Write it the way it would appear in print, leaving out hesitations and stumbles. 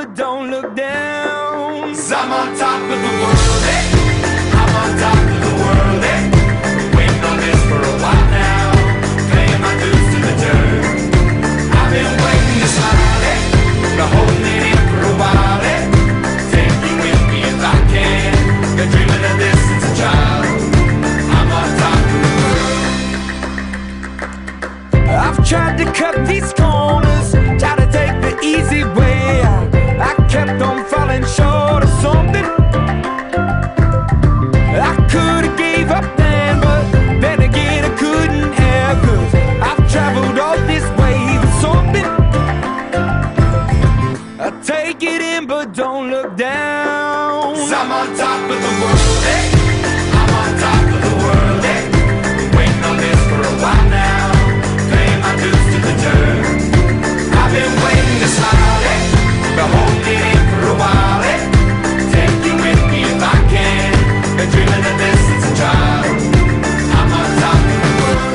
but don't look down. 'Cause I'm on top of the world, eh? I'm on top of the world, eh? Waiting on this for a while now, paying my dues to the dirt. I've been waiting to slide, eh? Been holding it in for a while, eh? Take you with me if I can. Been dreaming of this since a child. I'm on top of the world. I've tried to cut these corners, try to take the easy way out. I kept on falling short of something. I could've gave up then, but then again I couldn't have, 'cause I've traveled all this way for something. I take it in but don't look down. 'Cause I'm on top of the world, eh? I'm on top of the world, eh? Been waiting on this for a while now, paying my dues to the dirt. I've been waiting to slide, eh? Been holding it in for a while, eh? Take you with me if I can. Been dreaming of this since a child. I'm on top of the world.